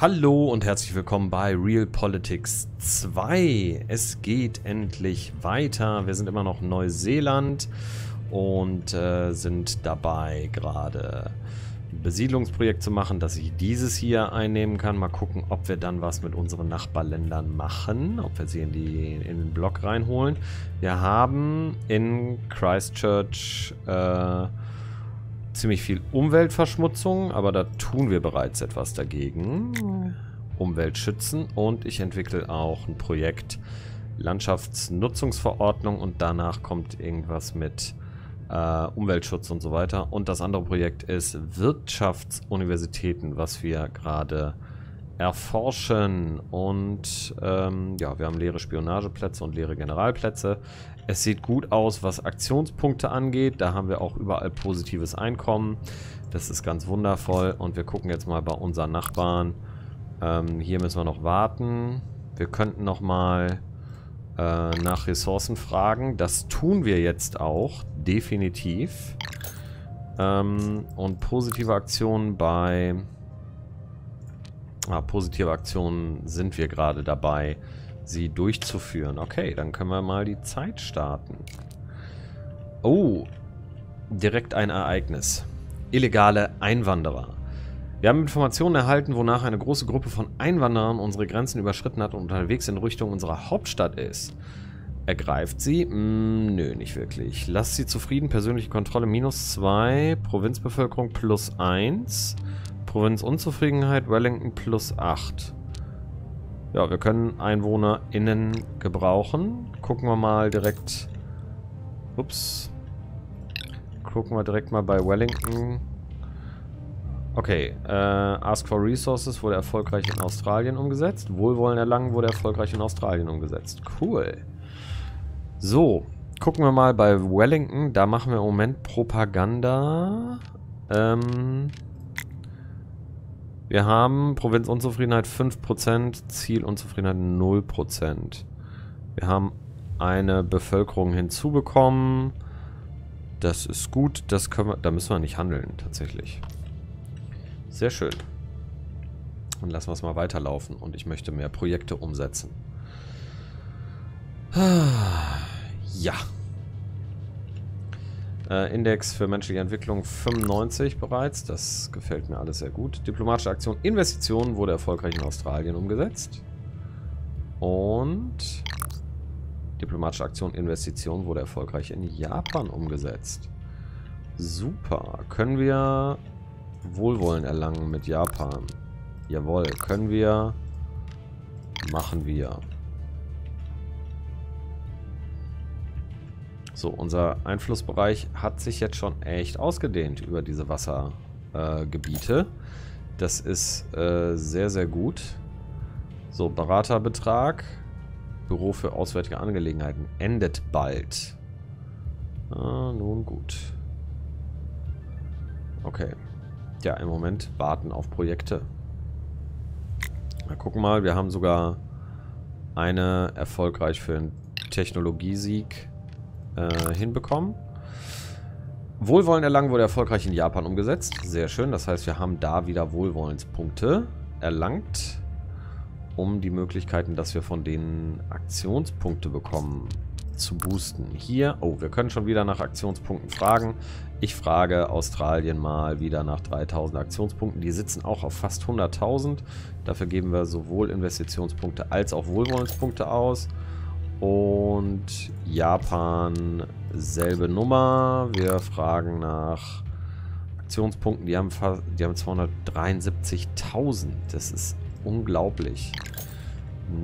Hallo und herzlich willkommen bei Realpolitiks 2. Es geht endlich weiter. Wir sind immer noch in Neuseeland und sind dabei, gerade ein Besiedlungsprojekt zu machen, dass ich dieses hier einnehmen kann. Mal gucken, ob wir dann was mit unseren Nachbarländern machen, ob wir sie in den Block reinholen. Wir haben in Christchurch ziemlich viel Umweltverschmutzung, aber da tun wir bereits etwas dagegen. Umwelt schützen, und ich entwickle auch ein Projekt Landschaftsnutzungsverordnung und danach kommt irgendwas mit Umweltschutz und so weiter. Und das andere Projekt ist Wirtschaftsuniversitäten, was wir gerade erforschen. Und ja, wir haben leere Spionageplätze und leere Generalplätze. Es sieht gut aus, was Aktionspunkte angeht. Da haben wir auch überall positives Einkommen. Das ist ganz wundervoll. Und wir gucken jetzt mal bei unseren Nachbarn. Hier müssen wir noch warten. Wir könnten noch mal nach Ressourcen fragen. Das tun wir jetzt auch, definitiv. Und positive Aktionen bei... positive Aktionen sind wir gerade dabei, sie durchzuführen. Okay, dann können wir mal die Zeit starten. Oh, direkt ein Ereignis. Illegale Einwanderer. Wir haben Informationen erhalten, wonach eine große Gruppe von Einwanderern unsere Grenzen überschritten hat und unterwegs in Richtung unserer Hauptstadt ist. Ergreift sie? Nö, nicht wirklich. Lasst sie zufrieden. Persönliche Kontrolle -2, Provinzbevölkerung +1, Provinzunzufriedenheit Wellington +8. Ja, wir können EinwohnerInnen gebrauchen. Gucken wir mal direkt... Ups. Gucken wir direkt mal bei Wellington. Okay, Ask for Resources wurde erfolgreich in Australien umgesetzt. Wohlwollen erlangen wurde erfolgreich in Australien umgesetzt. Cool. So, gucken wir mal bei Wellington. Da machen wir im Moment Propaganda. Wir haben Provinzunzufriedenheit 5%, Zielunzufriedenheit 0%. Wir haben eine Bevölkerung hinzubekommen. Das ist gut, das können wir, da müssen wir nicht handeln, tatsächlich. Sehr schön. Und lassen wir es mal weiterlaufen. Und ich möchte mehr Projekte umsetzen. Ja. Index für menschliche Entwicklung 95 bereits. Das gefällt mir alles sehr gut. Diplomatische Aktion Investitionen wurde erfolgreich in Australien umgesetzt. Und diplomatische Aktion Investitionen wurde erfolgreich in Japan umgesetzt. Super. Können wir Wohlwollen erlangen mit Japan? Jawohl. Können wir. Machen wir. So, unser Einflussbereich hat sich jetzt schon echt ausgedehnt über diese Wassergebiete. Das ist sehr, sehr gut. So, Beraterbetrag. Büro für auswärtige Angelegenheiten endet bald. Ah, nun gut. Okay. Ja, im Moment warten auf Projekte. Na, gucken mal, wir haben sogar eine erfolgreich für einen Technologiesieg hinbekommen. Wohlwollen erlangen wurde erfolgreich in Japan umgesetzt. Sehr schön. Das heißt, wir haben da wieder Wohlwollenspunkte erlangt, um die Möglichkeiten, dass wir von denen Aktionspunkte bekommen, zu boosten. Hier, oh, wir können schon wieder nach Aktionspunkten fragen. Ich frage Australien mal wieder nach 3000 Aktionspunkten. Die sitzen auch auf fast 100.000. Dafür geben wir sowohl Investitionspunkte als auch Wohlwollenspunkte aus. Und Japan, selbe Nummer. Wir fragen nach Aktionspunkten. Die haben 273.000. Das ist unglaublich.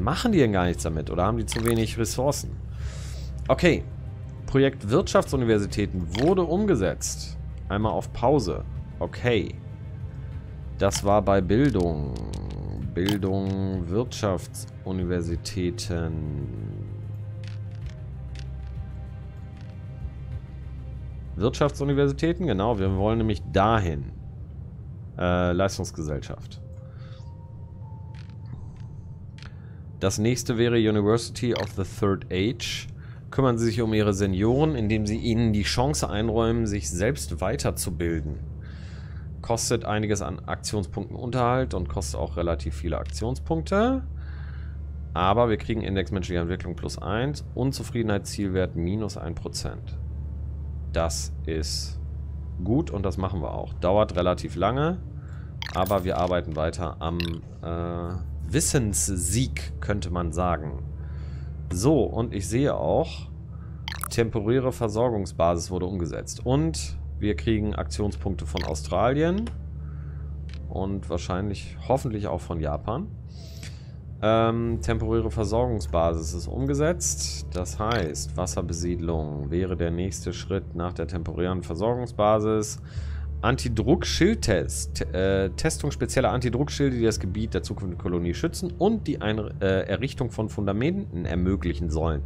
Machen die denn gar nichts damit? Oder haben die zu wenig Ressourcen? Okay. Projekt Wirtschaftsuniversitäten wurde umgesetzt. Einmal auf Pause. Okay. Das war bei Bildung. Bildung, Wirtschaftsuniversitäten... Wirtschaftsuniversitäten, genau. Wir wollen nämlich dahin. Leistungsgesellschaft. Das nächste wäre University of the Third Age. Kümmern Sie sich um Ihre Senioren, indem Sie ihnen die Chance einräumen, sich selbst weiterzubilden. Kostet einiges an Aktionspunkten Unterhalt und kostet auch relativ viele Aktionspunkte. Aber wir kriegen Index menschlicher Entwicklung +1, Unzufriedenheitszielwert -1%. Das ist gut und das machen wir auch. Dauert relativ lange, aber wir arbeiten weiter am Wissenssieg, könnte man sagen. So, und ich sehe auch, temporäre Versorgungsbasis wurde umgesetzt. Und wir kriegen Aktionspunkte von Australien und wahrscheinlich, hoffentlich auch von Japan. Temporäre Versorgungsbasis ist umgesetzt. Das heißt, Wasserbesiedlung wäre der nächste Schritt nach der temporären Versorgungsbasis. Antidruckschildtest. Testung spezieller Antidruckschilde, die das Gebiet der zukünftigen Kolonie schützen und die Errichtung von Fundamenten ermöglichen sollen.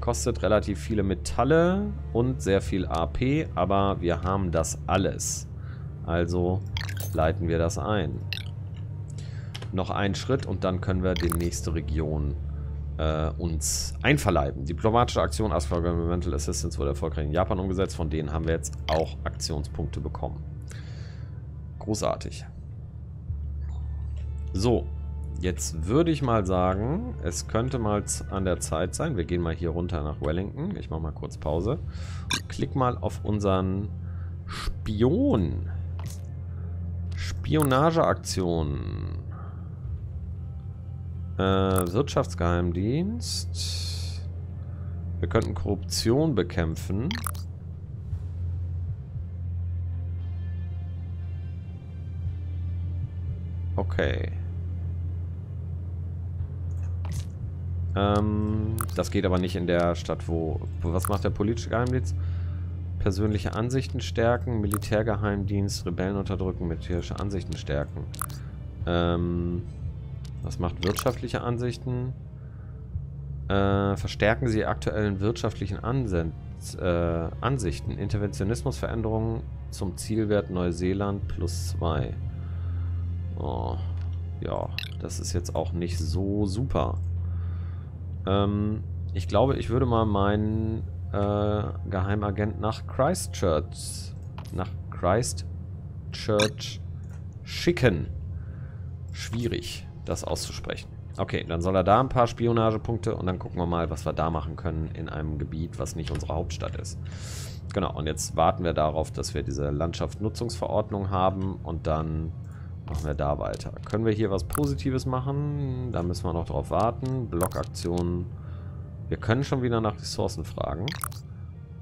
Kostet relativ viele Metalle und sehr viel AP, aber wir haben das alles. Also leiten wir das ein. Noch einen Schritt und dann können wir die nächste Region uns einverleiben. Diplomatische Aktion as for Governmental Assistance wurde erfolgreich in Japan umgesetzt. Von denen haben wir jetzt auch Aktionspunkte bekommen. Großartig. So, jetzt würde ich mal sagen, es könnte mal an der Zeit sein. Wir gehen mal hier runter nach Wellington. Ich mache mal kurz Pause. Und klick mal auf unseren Spion. Spionageaktion. Wirtschaftsgeheimdienst. Wir könnten Korruption bekämpfen. Okay. Das geht aber nicht in der Stadt, wo... Was macht der politische Geheimdienst? Persönliche Ansichten stärken, Militärgeheimdienst, Rebellen unterdrücken, militärische Ansichten stärken. Was macht wirtschaftliche Ansichten? Verstärken Sie aktuellen wirtschaftlichen Ansichten. Interventionismusveränderungen zum Zielwert Neuseeland +2. Oh, ja, das ist jetzt auch nicht so super. Ich glaube, ich würde mal meinen Geheimagent nach Christchurch schicken. Schwierig, das auszusprechen. Okay, dann soll er da ein paar Spionagepunkte und dann gucken wir mal, was wir da machen können in einem Gebiet, was nicht unsere Hauptstadt ist. Genau, und jetzt warten wir darauf, dass wir diese Landschaftsnutzungsverordnung haben und dann machen wir da weiter. Können wir hier was Positives machen? Da müssen wir noch drauf warten. Blockaktionen. Wir können schon wieder nach Ressourcen fragen,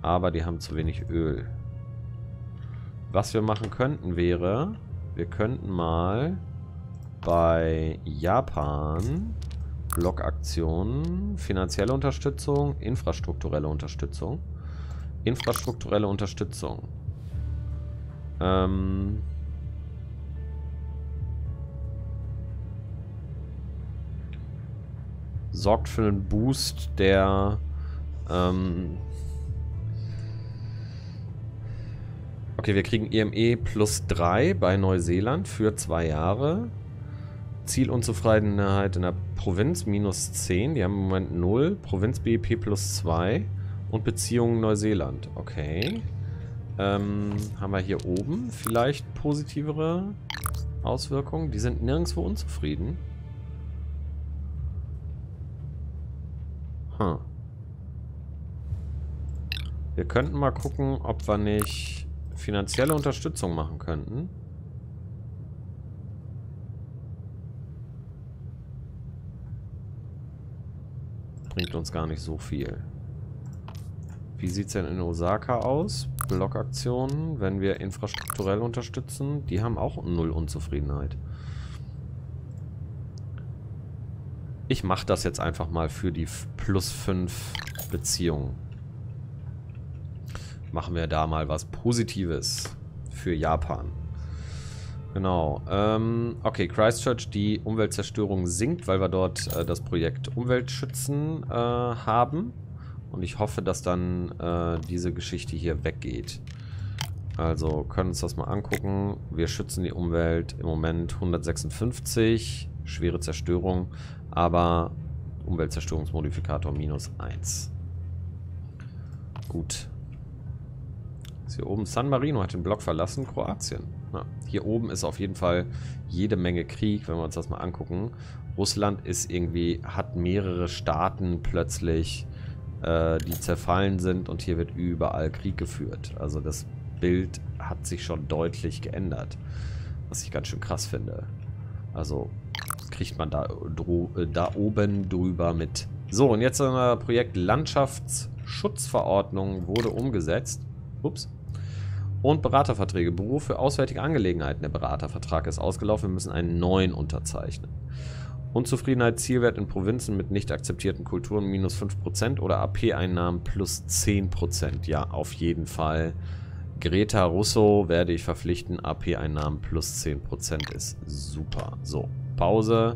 aber die haben zu wenig Öl. Was wir machen könnten wäre, wir könnten mal bei Japan Blockaktionen, finanzielle Unterstützung, infrastrukturelle Unterstützung. Infrastrukturelle Unterstützung. Sorgt für einen Boost der okay, wir kriegen IME +3 bei Neuseeland für 2 Jahre. Zielunzufriedenheit in der Provinz -10. Die haben im Moment 0. Provinz BIP +2. Und Beziehungen Neuseeland. Okay. Haben wir hier oben vielleicht positivere Auswirkungen? Die sind nirgendwo unzufrieden. Hm. Wir könnten mal gucken, ob wir nicht finanzielle Unterstützung machen könnten. Bringt uns gar nicht so viel. Wie sieht es denn in Osaka aus? Blockaktionen, wenn wir infrastrukturell unterstützen, die haben auch 0 Unzufriedenheit. Ich mache das jetzt einfach mal für die +5 Beziehungen. Machen wir da mal was Positives für Japan. Genau. Okay, Christchurch, die Umweltzerstörung sinkt, weil wir dort das Projekt Umweltschützen haben. Und ich hoffe, dass dann diese Geschichte hier weggeht. Also können uns das mal angucken. Wir schützen die Umwelt im Moment 156. Schwere Zerstörung, aber Umweltzerstörungsmodifikator -1. Gut. Ist hier oben. San Marino hat den Block verlassen. Kroatien. Ja, hier oben ist auf jeden Fall jede Menge Krieg, wenn wir uns das mal angucken. Russland ist irgendwie, hat mehrere Staaten plötzlich, die zerfallen sind, und hier wird überall Krieg geführt. Also das Bild hat sich schon deutlich geändert, was ich ganz schön krass finde. Also kriegt man da oben drüber mit. So, und jetzt unser Projekt Landschaftsschutzverordnung wurde umgesetzt. Ups. Und Beraterverträge. Büro für auswärtige Angelegenheiten. Der Beratervertrag ist ausgelaufen. Wir müssen einen neuen unterzeichnen. Unzufriedenheit, Zielwert in Provinzen mit nicht akzeptierten Kulturen minus 5% oder AP-Einnahmen plus 10%. Ja, auf jeden Fall. Greta Russo werde ich verpflichten. AP-Einnahmen plus 10% ist super. So, Pause.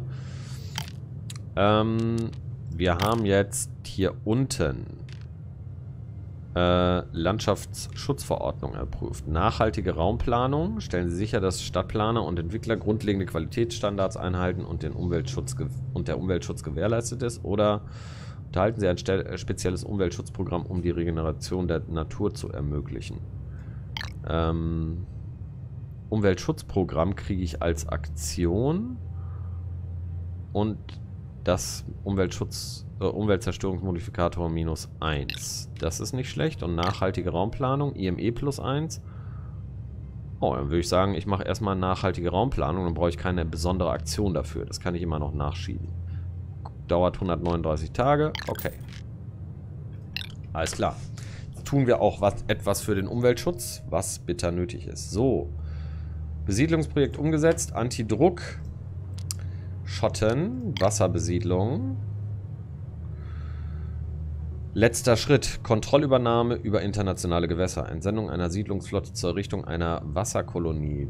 Wir haben jetzt hier unten Landschaftsschutzverordnung erprüft. Nachhaltige Raumplanung. Stellen Sie sicher, dass Stadtplaner und Entwickler grundlegende Qualitätsstandards einhalten und der Umweltschutz gewährleistet ist. Oder unterhalten Sie ein spezielles Umweltschutzprogramm, um die Regeneration der Natur zu ermöglichen. Umweltschutzprogramm kriege ich als Aktion. Und das Umweltzerstörungsmodifikator minus 1. Das ist nicht schlecht. Und nachhaltige Raumplanung, IME plus 1. Oh, dann würde ich sagen, ich mache erstmal nachhaltige Raumplanung. Dann brauche ich keine besondere Aktion dafür. Das kann ich immer noch nachschieben. Dauert 139 Tage. Okay. Alles klar. Tun wir auch etwas für den Umweltschutz, was bitter nötig ist. So. Besiedlungsprojekt umgesetzt. Antidruck. Schotten. Wasserbesiedlung. Letzter Schritt. Kontrollübernahme über internationale Gewässer. Entsendung einer Siedlungsflotte zur Errichtung einer Wasserkolonie.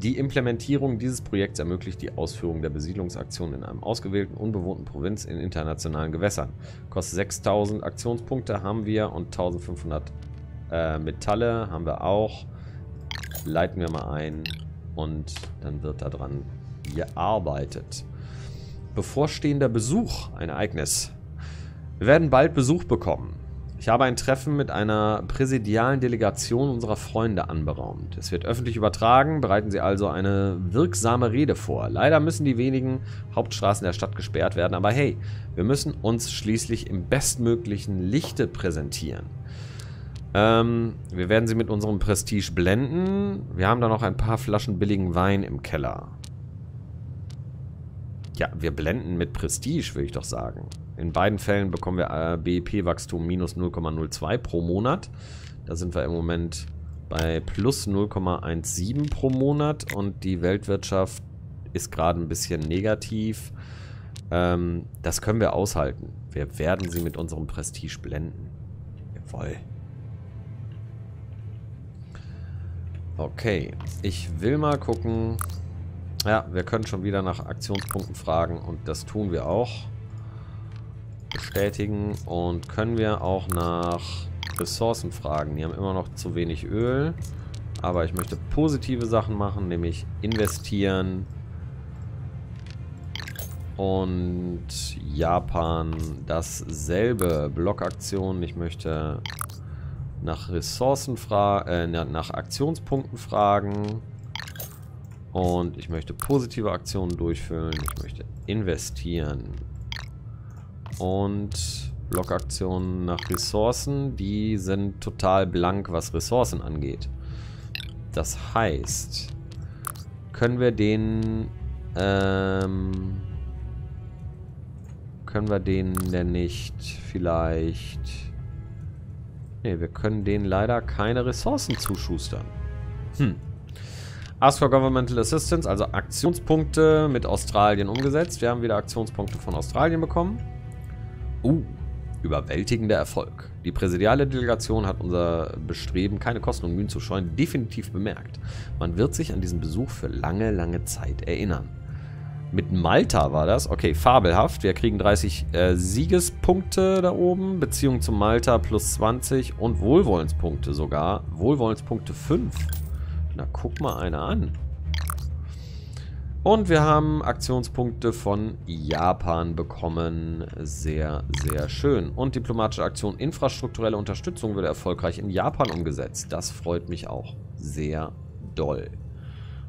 Die Implementierung dieses Projekts ermöglicht die Ausführung der Besiedlungsaktion in einem ausgewählten, unbewohnten Provinz in internationalen Gewässern. Kostet 6.000 Aktionspunkte haben wir und 1.500 Metalle haben wir auch. Leiten wir mal ein und dann wird daran gearbeitet. Bevorstehender Besuch. Ein Ereignis. Wir werden bald Besuch bekommen. Ich habe ein Treffen mit einer präsidialen Delegation unserer Freunde anberaumt. Es wird öffentlich übertragen, bereiten Sie also eine wirksame Rede vor. Leider müssen die wenigen Hauptstraßen der Stadt gesperrt werden, aber hey, wir müssen uns schließlich im bestmöglichen Lichte präsentieren. Wir werden sie mit unserem Prestige blenden. Wir haben da noch ein paar Flaschen billigen Wein im Keller. Ja, wir blenden mit Prestige, würde ich doch sagen. In beiden Fällen bekommen wir BIP-Wachstum minus 0,02 pro Monat. Da sind wir im Moment bei plus 0,17 pro Monat. Und die Weltwirtschaft ist gerade ein bisschen negativ. Das können wir aushalten. Wir werden sie mit unserem Prestige blenden. Jawohl. Okay, ich will mal gucken. Ja, wir können schon wieder nach Aktionspunkten fragen und das tun wir auch. Bestätigen und können wir auch nach Ressourcen fragen. Die haben immer noch zu wenig Öl, aber ich möchte positive Sachen machen, nämlich investieren und Japan dasselbe. Blockaktion. Ich möchte nach Ressourcen nach Aktionspunkten fragen. Und ich möchte positive Aktionen durchführen. Ich möchte investieren. Und Blockaktionen nach Ressourcen. Die sind total blank, was Ressourcen angeht. Das heißt, können wir denen denn nicht vielleicht... Ne, wir können denen leider keine Ressourcen zuschustern. Ask for Governmental Assistance, also Aktionspunkte mit Australien umgesetzt. Wir haben wieder Aktionspunkte von Australien bekommen. Überwältigender Erfolg. Die präsidiale Delegation hat unser Bestreben, keine Kosten und Mühen zu scheuen, definitiv bemerkt. Man wird sich an diesen Besuch für lange, lange Zeit erinnern. Mit Malta war das. Okay, fabelhaft. Wir kriegen 30 Siegespunkte da oben. Beziehung zu Malta plus 20 und Wohlwollenspunkte sogar. Wohlwollenspunkte 5. Na, guck mal einer an. Und wir haben Aktionspunkte von Japan bekommen. Sehr, sehr schön. Und diplomatische Aktion, infrastrukturelle Unterstützung wurde erfolgreich in Japan umgesetzt. Das freut mich auch sehr doll.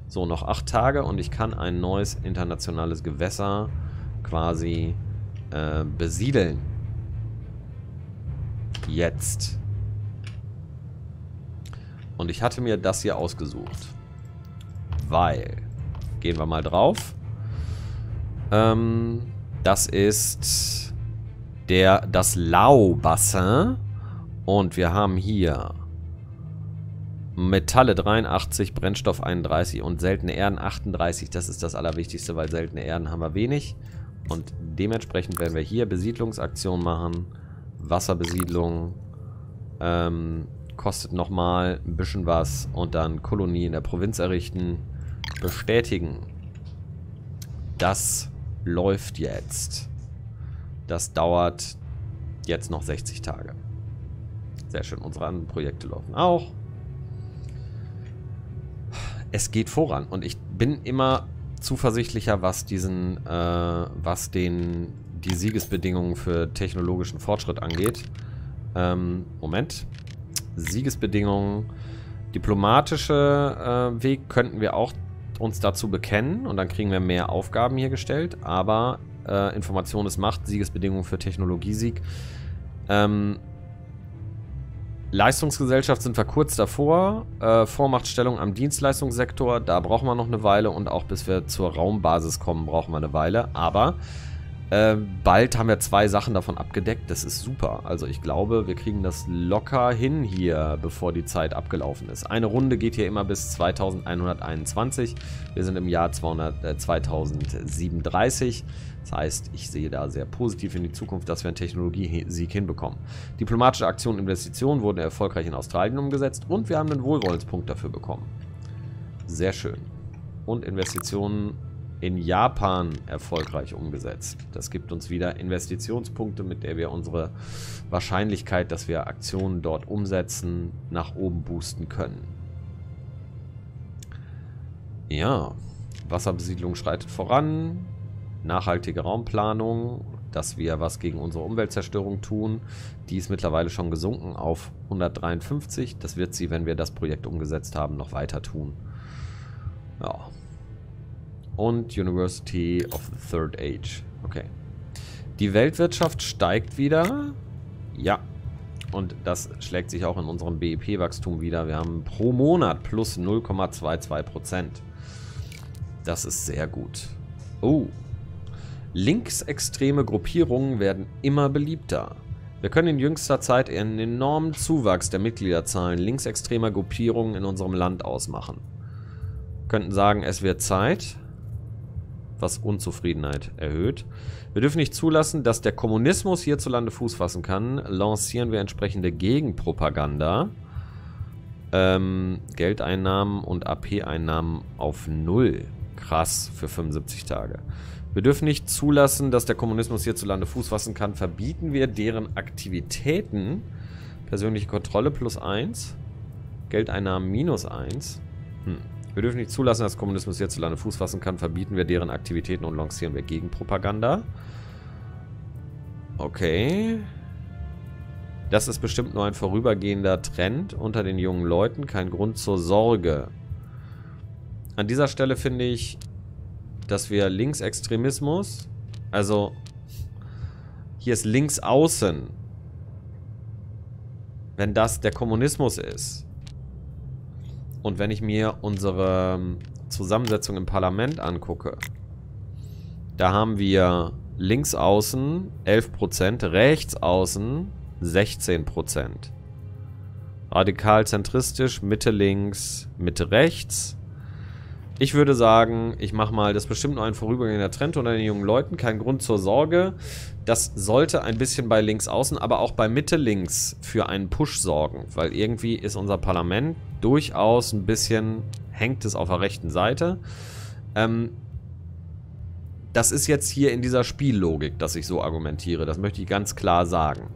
So, noch 8 Tage und ich kann ein neues internationales Gewässer quasi besiedeln. Jetzt. Und ich hatte mir das hier ausgesucht. Weil... Gehen wir mal drauf. Das ist das Laubassin. Und wir haben hier Metalle 83, Brennstoff 31 und seltene Erden 38. Das ist das Allerwichtigste, weil seltene Erden haben wir wenig. Und dementsprechend werden wir hier Besiedlungsaktion machen. Wasserbesiedlung. Kostet nochmal ein bisschen was. Und dann Kolonie in der Provinz errichten. Bestätigen. Das läuft jetzt. Das dauert jetzt noch 60 Tage. Sehr schön. Unsere anderen Projekte laufen auch. Es geht voran. Und ich bin immer zuversichtlicher, was die Siegesbedingungen für technologischen Fortschritt angeht. Moment. Siegesbedingungen. Diplomatische Weg könnten wir auch uns dazu bekennen und dann kriegen wir mehr Aufgaben hier gestellt, aber Information ist Macht, Siegesbedingungen für Technologiesieg. Leistungsgesellschaft sind wir kurz davor, Vormachtstellung am Dienstleistungssektor, da brauchen wir noch eine Weile und auch bis wir zur Raumbasis kommen, brauchen wir eine Weile, aber bald haben wir 2 Sachen davon abgedeckt, das ist super. Also ich glaube, wir kriegen das locker hin hier, bevor die Zeit abgelaufen ist. Eine Runde geht hier immer bis 2121. Wir sind im Jahr 2037. Das heißt, ich sehe da sehr positiv in die Zukunft, dass wir einen Technologiesieg hinbekommen. Diplomatische Aktionen und Investitionen wurden erfolgreich in Australien umgesetzt und wir haben einen Wohlwollenspunkt dafür bekommen. Sehr schön. Und Investitionen in Japan erfolgreich umgesetzt. Das gibt uns wieder Investitionspunkte, mit der wir unsere Wahrscheinlichkeit, dass wir Aktionen dort umsetzen, nach oben boosten können. Ja, Wasserbesiedlung schreitet voran, nachhaltige Raumplanung, dass wir was gegen unsere Umweltzerstörung tun. Die ist mittlerweile schon gesunken auf 153. Das wird sie, wenn wir das Projekt umgesetzt haben, noch weiter tun. Ja. Und University of the Third Age. Okay. Die Weltwirtschaft steigt wieder. Ja. Und das schlägt sich auch in unserem BIP-Wachstum wieder. Wir haben pro Monat plus 0,22%. Das ist sehr gut. Oh. Linksextreme Gruppierungen werden immer beliebter. Wir können in jüngster Zeit einen enormen Zuwachs der Mitgliederzahlen linksextremer Gruppierungen in unserem Land ausmachen. Wir könnten sagen, es wird Zeit... was Unzufriedenheit erhöht. Wir dürfen nicht zulassen, dass der Kommunismus hierzulande Fuß fassen kann. Lancieren wir entsprechende Gegenpropaganda. Geldeinnahmen und AP-Einnahmen auf 0. Krass, für 75 Tage. Wir dürfen nicht zulassen, dass der Kommunismus hierzulande Fuß fassen kann. Verbieten wir deren Aktivitäten. Persönliche Kontrolle +1. Geldeinnahmen -1. Wir dürfen nicht zulassen, dass Kommunismus hierzulande Fuß fassen kann. Verbieten wir deren Aktivitäten und lancieren wir Gegenpropaganda. Okay. Das ist bestimmt nur ein vorübergehender Trend unter den jungen Leuten. Kein Grund zur Sorge. An dieser Stelle finde ich, dass wir Linksextremismus... Also, hier ist links außen. Wenn das der Kommunismus ist. Und wenn ich mir unsere Zusammensetzung im Parlament angucke, da haben wir links außen 11%, rechts außen 16%. Radikal zentristisch, Mitte links, Mitte rechts. Ich würde sagen, ich mache mal, das ist bestimmt nur ein vorübergehender Trend unter den jungen Leuten, kein Grund zur Sorge. Das sollte ein bisschen bei links außen, aber auch bei Mitte links für einen Push sorgen, weil irgendwie ist unser Parlament durchaus ein bisschen, hängt es auf der rechten Seite. Das ist jetzt hier in dieser Spiellogik, dass ich so argumentiere, das möchte ich ganz klar sagen.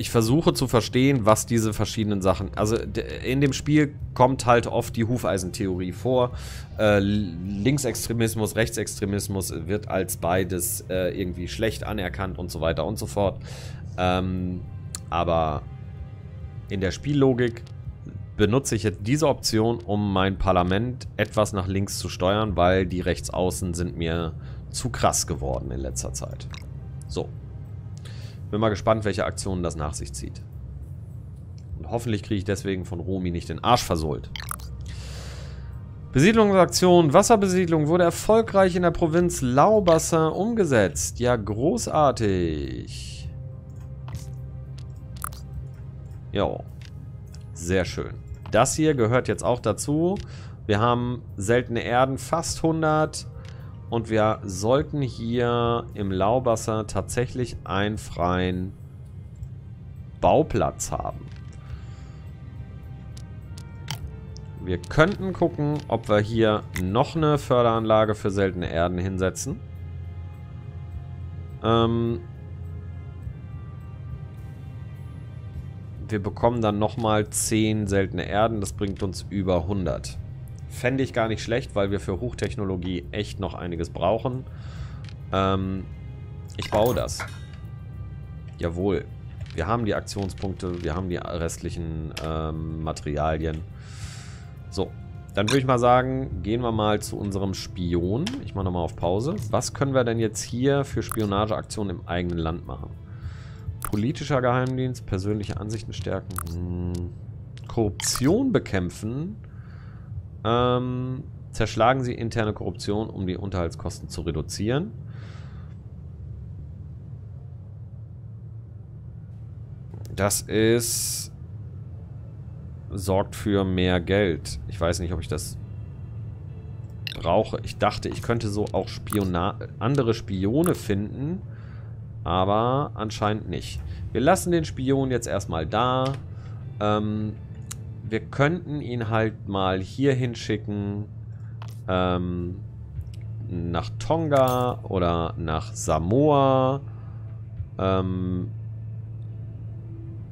ich versuche zu verstehen, was diese verschiedenen Sachen... Also in dem Spiel kommt halt oft die Hufeisentheorie vor. Linksextremismus, Rechtsextremismus wird als beides irgendwie schlecht anerkannt und so weiter und so fort. Aber in der Spiellogik benutze ich jetzt diese Option, um mein Parlament etwas nach links zu steuern, weil die Rechtsaußen sind mir zu krass geworden in letzter Zeit. So. Bin mal gespannt, welche Aktionen das nach sich zieht. Und hoffentlich kriege ich deswegen von Romy nicht den Arsch versohlt. Besiedlungsaktion, Wasserbesiedlung wurde erfolgreich in der Provinz Laubassin umgesetzt. Ja, großartig. Jo. Sehr schön. Das hier gehört jetzt auch dazu. Wir haben seltene Erden, fast 100. Und wir sollten hier im Laubwasser tatsächlich einen freien Bauplatz haben. Wir könnten gucken, ob wir hier noch eine Förderanlage für seltene Erden hinsetzen. Wir bekommen dann nochmal 10 seltene Erden. Das bringt uns über 100. Fände ich gar nicht schlecht, weil wir für Hochtechnologie echt noch einiges brauchen. Ich baue das. Jawohl. Wir haben die Aktionspunkte, wir haben die restlichen Materialien. So, dann würde ich mal sagen, gehen wir mal zu unserem Spion. Ich mache nochmal auf Pause. Was können wir denn jetzt hier für Spionageaktionen im eigenen Land machen? Politischer Geheimdienst, persönliche Ansichten stärken, Korruption bekämpfen... zerschlagen Sie interne Korruption, um die Unterhaltskosten zu reduzieren. Das ist... sorgt für mehr Geld. Ich weiß nicht, ob ich das brauche. Ich dachte, ich könnte so auch andere Spione finden, aber anscheinend nicht. Wir lassen den Spion jetzt erstmal da. Wir könnten ihn halt mal hier hinschicken, nach Tonga oder nach Samoa.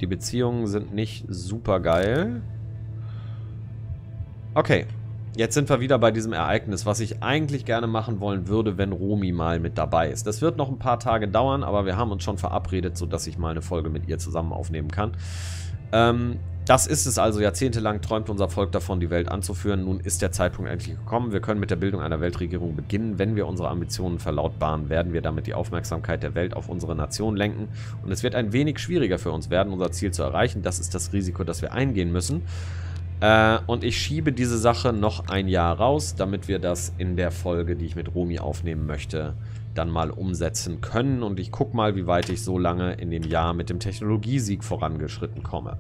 Die Beziehungen sind nicht super geil. Okay, jetzt sind wir wieder bei diesem Ereignis, was ich eigentlich gerne machen wollen würde, wenn Romy mal mit dabei ist. Das wird noch ein paar Tage dauern, aber wir haben uns schon verabredet, sodass ich mal eine Folge mit ihr zusammen aufnehmen kann. Das ist es also. Jahrzehntelang träumt unser Volk davon, die Welt anzuführen. Nun ist der Zeitpunkt endlich gekommen. Wir können mit der Bildung einer Weltregierung beginnen. Wenn wir unsere Ambitionen verlautbaren, werden wir damit die Aufmerksamkeit der Welt auf unsere Nation lenken. Und es wird ein wenig schwieriger für uns werden, unser Ziel zu erreichen. Das ist das Risiko, das wir eingehen müssen. Und ich schiebe diese Sache noch ein Jahr raus, damit wir das in der Folge, die ich mit Romy aufnehmen möchte, dann mal umsetzen können. Und ich gucke mal, wie weit ich so lange in dem Jahr mit dem Technologiesieg vorangeschritten komme.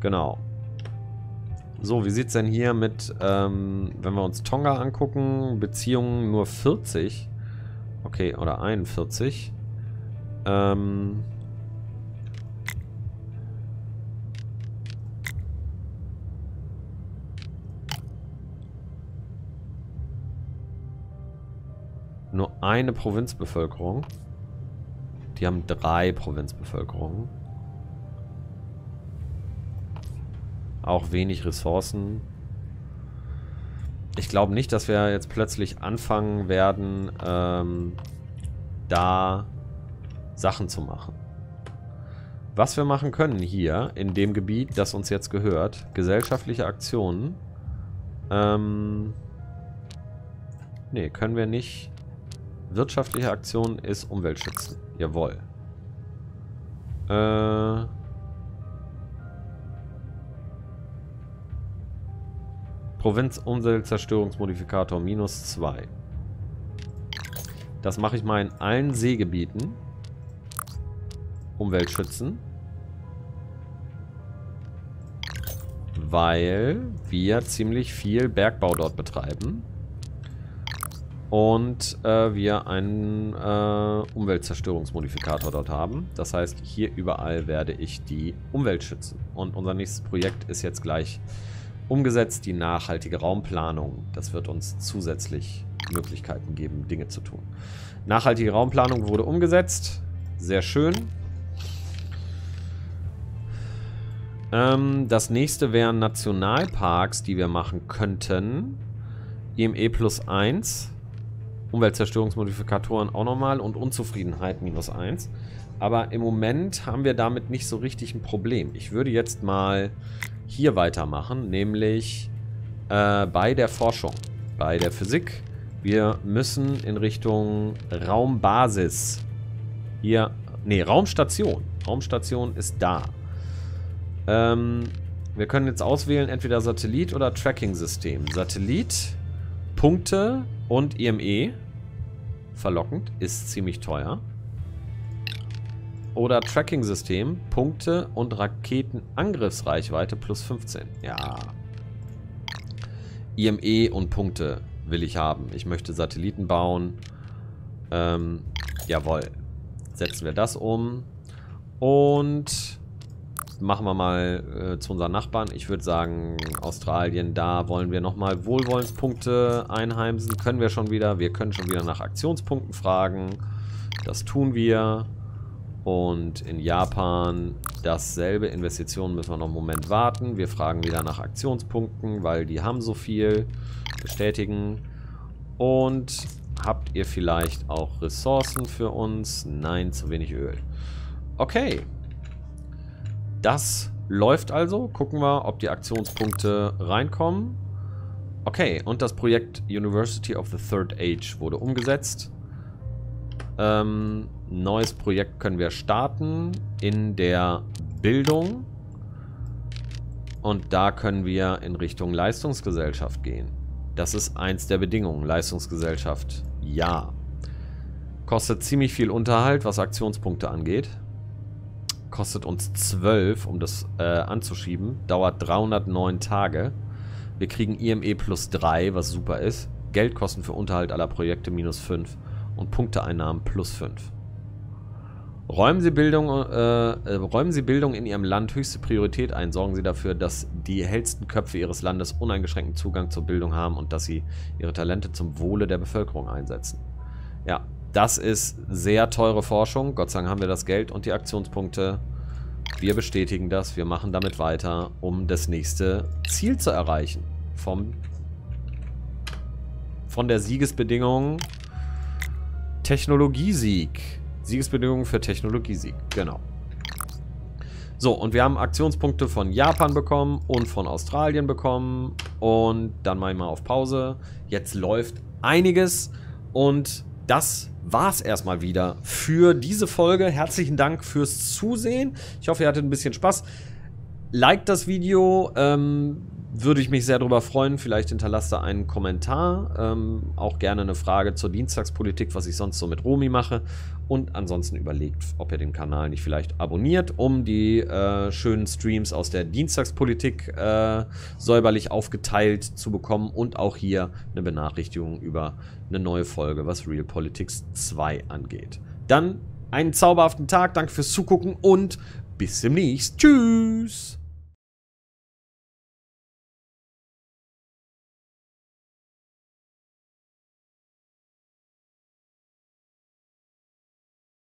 Genau. So, wie sieht es denn hier mit, wenn wir uns Tonga angucken, Beziehungen nur 40. Okay, oder 41. Nur eine Provinzbevölkerung. Die haben 3 Provinzbevölkerungen. Auch wenig Ressourcen. Ich glaube nicht, dass wir jetzt plötzlich anfangen werden, da Sachen zu machen. Was wir machen können hier, in dem Gebiet, das uns jetzt gehört, gesellschaftliche Aktionen. Nee, können wir nicht. Wirtschaftliche Aktion ist Umweltschützen. Jawohl. Provinzumweltzerstörungsmodifikator -2. Das mache ich mal in allen Seegebieten. Umweltschützen. Weil wir ziemlich viel Bergbau dort betreiben. Und wir einen Umweltzerstörungsmodifikator dort haben. Das heißt, hier überall werde ich die Umwelt schützen. Und unser nächstes Projekt ist jetzt gleich... umgesetzt, die nachhaltige Raumplanung. Das wird uns zusätzlich Möglichkeiten geben, Dinge zu tun. Nachhaltige Raumplanung wurde umgesetzt. Sehr schön. Das nächste wären Nationalparks, die wir machen könnten. IME +1. Umweltzerstörungsmodifikatoren auch nochmal. Und Unzufriedenheit -1. Aber im Moment haben wir damit nicht so richtig ein Problem. Ich würde jetzt mal hier weitermachen, nämlich bei der Forschung, bei der Physik. Wir müssen in Richtung Raumbasis. Hier, nee, Raumstation. Raumstation ist da. Wir können jetzt auswählen, entweder Satellit oder Tracking-System. Satellit, Punkte und IME. Verlockend, ist ziemlich teuer. Oder Tracking-System, Punkte und Raketenangriffsreichweite +15. Ja. IME und Punkte will ich haben. Ich möchte Satelliten bauen. Jawohl. Setzen wir das um. Und machen wir mal zu unseren Nachbarn. Ich würde sagen, Australien, da wollen wir nochmal Wohlwollenspunkte einheimsen. Können wir schon wieder. Wir können schon wieder nach Aktionspunkten fragen. Das tun wir. Und in Japan dasselbe. Investitionen müssen wir noch einen Moment warten. Wir fragen wieder nach Aktionspunkten, weil die haben so viel. Bestätigen. Und habt ihr vielleicht auch Ressourcen für uns? Nein, zu wenig Öl. Okay. Das läuft also. Gucken wir, ob die Aktionspunkte reinkommen. Okay, und das Projekt University of the Third Age wurde umgesetzt. Neues Projekt können wir starten in der Bildung. Und da können wir in Richtung Leistungsgesellschaft gehen. Das ist eins der Bedingungen. Leistungsgesellschaft, ja. Kostet ziemlich viel Unterhalt, was Aktionspunkte angeht. Kostet uns 12, um das anzuschieben. Dauert 309 Tage. Wir kriegen IME +3, was super ist. Geldkosten für Unterhalt aller Projekte -5. Und Punkteeinnahmen +5. Räumen Sie Bildung in Ihrem Land höchste Priorität ein. Sorgen Sie dafür, dass die hellsten Köpfe Ihres Landes uneingeschränkten Zugang zur Bildung haben und dass Sie Ihre Talente zum Wohle der Bevölkerung einsetzen. Ja, das ist sehr teure Forschung. Gott sei Dank haben wir das Geld und die Aktionspunkte. Wir bestätigen das. Wir machen damit weiter, um das nächste Ziel zu erreichen. Von der Siegesbedingung... Technologiesieg. Siegesbedingungen für Technologiesieg. Genau. So, und wir haben Aktionspunkte von Japan bekommen und von Australien bekommen. Und dann mache ich mal auf Pause. Jetzt läuft einiges. Und das war's erstmal wieder für diese Folge. Herzlichen Dank fürs Zusehen. Ich hoffe, ihr hattet ein bisschen Spaß. Liked das Video. Würde ich mich sehr darüber freuen. Vielleicht hinterlasst ihr einen Kommentar. Auch gerne eine Frage zur Dienstagspolitik, was ich sonst so mit Romy mache. Und ansonsten überlegt, ob ihr den Kanal nicht vielleicht abonniert, um die schönen Streams aus der Dienstagspolitik säuberlich aufgeteilt zu bekommen. Und auch hier eine Benachrichtigung über eine neue Folge, was Realpolitiks 2 angeht. Dann einen zauberhaften Tag. Danke fürs Zugucken und bis demnächst. Tschüss.